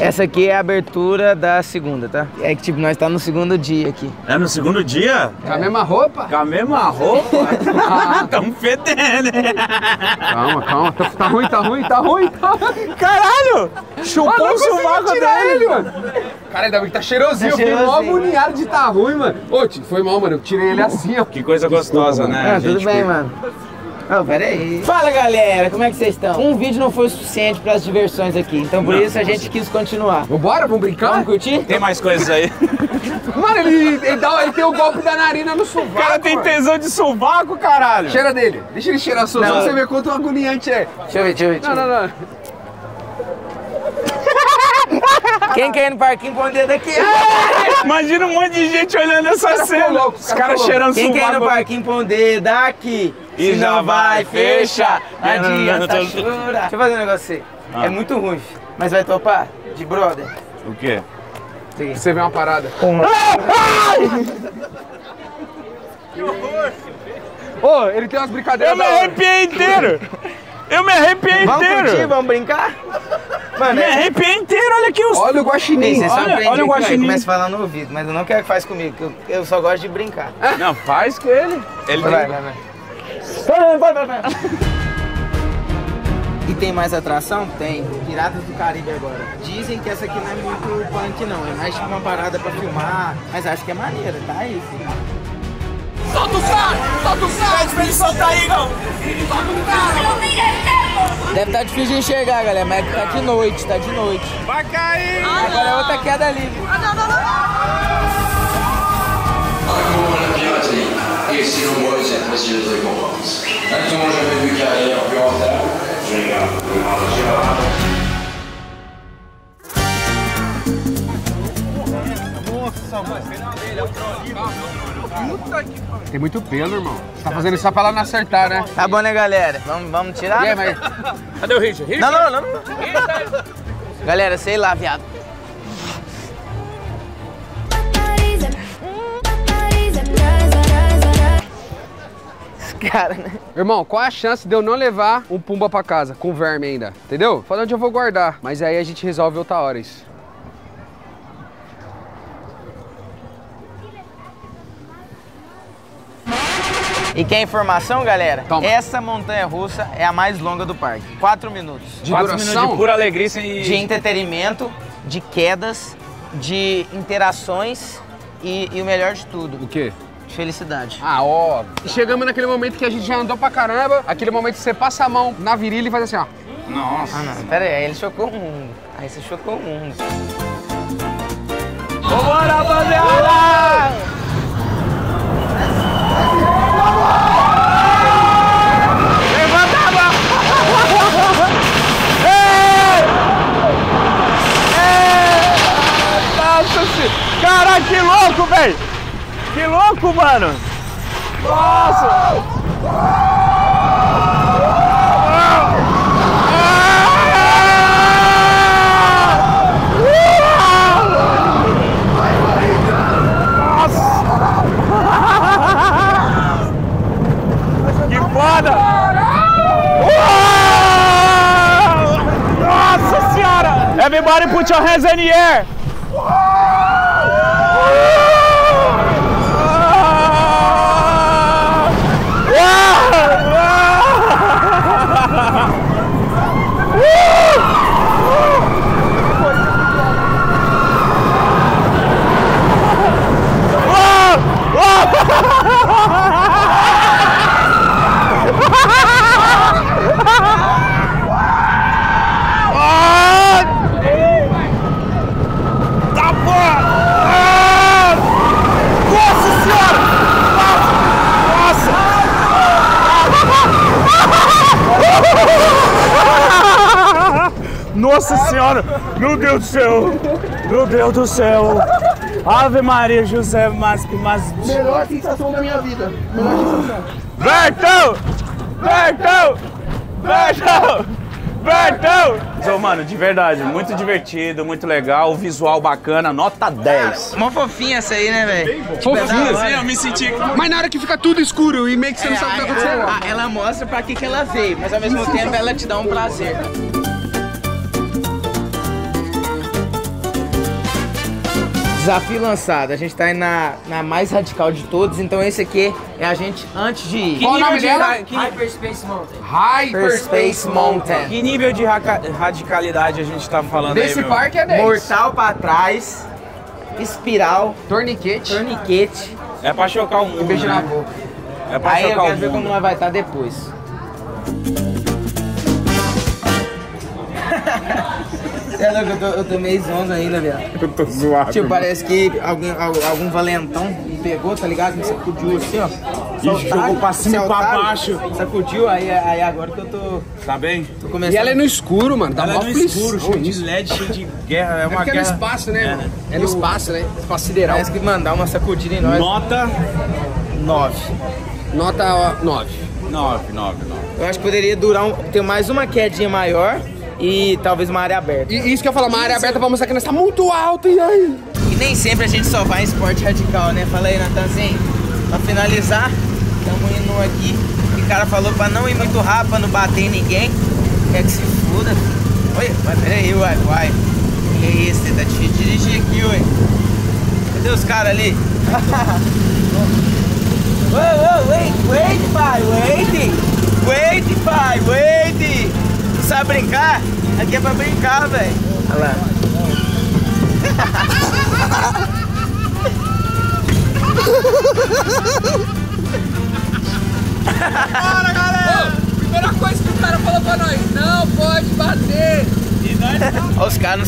Essa aqui é a abertura da segunda, tá? É que tipo, nós tá no segundo dia aqui. É no segundo dia? É. Com a mesma roupa? Com a mesma roupa? Tamo fedendo. Calma, calma. Tá ruim, tá ruim, tá ruim. Caralho! Chupou o sovaco dele, mano. Cara, ainda bem que tá cheirosinho. Eu fiquei mó agoniado de tá ruim, mano. Ô, foi mal, mano. Eu tirei ele assim, ó. Que coisa gostosa, né? É, tudo bem, mano. Oh, peraí. Fala galera, como é que vocês estão? Um vídeo não foi o suficiente para as diversões aqui, então por isso a gente quis continuar. Vambora, vamos brincar? Vamos curtir? Tem mais coisas aí. Mano, ele tem o golpe da narina no sovaco. O cara tem tesão de sovaco, caralho. Cheira dele, deixa ele cheirar sovaco pra você ver quanto agoniante é. Deixa eu ver, deixa eu ver. Não, não, não. Quem quer ir no parquinho põe o dedo aqui. Imagina um monte de gente olhando essa cena. Os caras cheirando sovaco. Quem quer ir no parquinho põe o dedo aqui. E se já vai, fecha, adianta, chura. Deixa eu fazer um negócio assim. É muito ruim, mas vai topar? De brother. O quê? Sim. Você vê uma parada. Que horror! Ô, ele tem umas brincadeiras. Eu me arrepiei inteiro! Eu me arrepiei inteiro! Vamos curtir, vamos brincar? Mano, me arrepiei inteiro, olha aqui os... Olha o guaxinim, olha o guaxinim. Começa a falar no ouvido, mas eu não quero que faça comigo, que eu só gosto de brincar. Não, faz com ele. Ele vai. Vai. E tem mais atração? Tem. Piratas do Caribe agora. Dizem que essa aqui não é muito punk não, é mais tipo uma parada pra filmar, mas acho que é maneira, tá isso. Solta o cara! Solta o cara! Pede pra ele soltar aí, não! Solta o cara! Deve estar difícil de enxergar, galera, mas tá de noite, tá de noite. Vai cair! Agora é outra queda livre. Et sinon moi vous êtes précieux de récompense. Actuellement j'avais vu qu'il y avait un plus rentable. Je regarde, Tem muito pelo, irmão. Você tá fazendo isso só pra ela não acertar, né? Tá bom, né, galera? Vamos tirar? É, mas... Cadê o Richard? Não. Galera, sei lá, viado. Cara, né? Irmão, qual a chance de eu não levar um pumba pra casa, com verme ainda, entendeu? Fala onde eu vou guardar, mas aí a gente resolve outra hora isso. E que a informação, galera, essa montanha-russa é a mais longa do parque. 4 minutos. De 4 minutos de pura alegria e... De entretenimento, de quedas, de interações e o melhor de tudo. O quê? Felicidade. Ah, ó. Chegamos naquele momento que a gente já andou pra caramba, aquele momento que você passa a mão na virilha e faz assim, ó. Nossa. Ah, não, pera aí, ele chocou o mundo. Aí você chocou o mundo. Vambora, rapaziada! Levanta a mão! Nossa senhora! Caraca, que louco, velho! Que louco, mano! Nossa! Nossa! Que foda! Nossa senhora! Everybody put your hands in the air! Nossa senhora, meu Deus do céu, meu Deus do céu, Ave Maria, José, mas... Melhor sensação da minha vida, melhor sensação. Bertão, Bertão, Bertão, Bertão. Então, mano, de verdade, muito divertido, muito legal, visual bacana, nota 10. Mó fofinha essa aí, né, velho? Fofinha, assim, eu me senti... Mas na hora que fica tudo escuro e meio que você não sabe o que tá acontecendo. Ela mostra pra que ela veio, mas ao mesmo tempo ela te dá um prazer. Desafio lançado, a gente tá aí na mais radical de todos, então esse aqui é a gente antes de ir. Qual o nome dela? Hyperspace Mountain. Hyperspace Mountain. Que nível de radicalidade a gente tá falando aí, meu? Desse parque é 10. Mortal pra trás, espiral, torniquete. É pra chocar o mundo, beijo na boca. É pra chocar o mundo. Aí eu quero ver como ela vai estar depois. É louco, eu tô meio zonzo ainda, velho. Eu tô zoado. Tipo, parece que algum valentão me pegou, tá ligado? Me sacudiu assim, ó. E jogou pra cima e pra baixo. Sacudiu, aí agora que eu tô... Tá bem? Tô começando. E ela é no escuro, mano. Tá mó escuro, cheio de LED, cheio de guerra. É uma guerra. É no espaço, né, mano? É no espaço, né? Espaço sideral. Parece que mandar uma sacudida em nós. Nota 9. Nota 9. 9. Eu acho que poderia durar ter mais uma quedinha maior. E talvez uma área aberta. E isso que eu falo, uma área aberta pra mostrar que nós tá muito alto, e aí? E nem sempre a gente só vai em esporte radical, né? Fala aí, Natanzinho. Pra finalizar, estamos indo aqui. O cara falou pra não ir muito rápido, pra não bater em ninguém. Quer que se foda? Oi, peraí, uai. Que é isso, tá difícil de dirigir aqui, ué. Cadê os caras ali? Wait, pai, wait! Não sabe brincar? Aqui é pra brincar, velho. Olha lá. Bora, galera! Ô, primeira coisa que o cara falou pra nós, não pode bater. E nós... Os caras não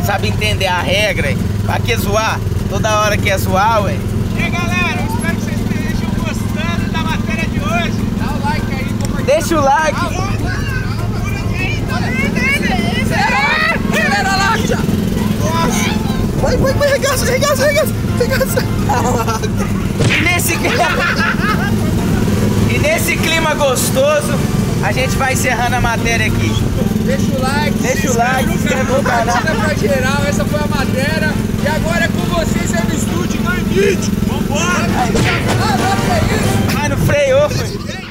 sabem entender a regra, hein? Pra que zoar? Toda hora que é zoar, ué. E aí, galera, eu espero que vocês estejam gostando da matéria de hoje. Dá o like aí, compartilha. Deixa o like. Vai, regaça. E nesse clima gostoso, a gente vai encerrando a matéria aqui. Deixa o like, se inscreve no canal. Pra geral, essa foi a matéria. E agora é com vocês, é no estúdio, não é vídeo. Vambora! Ai, não freou, foi.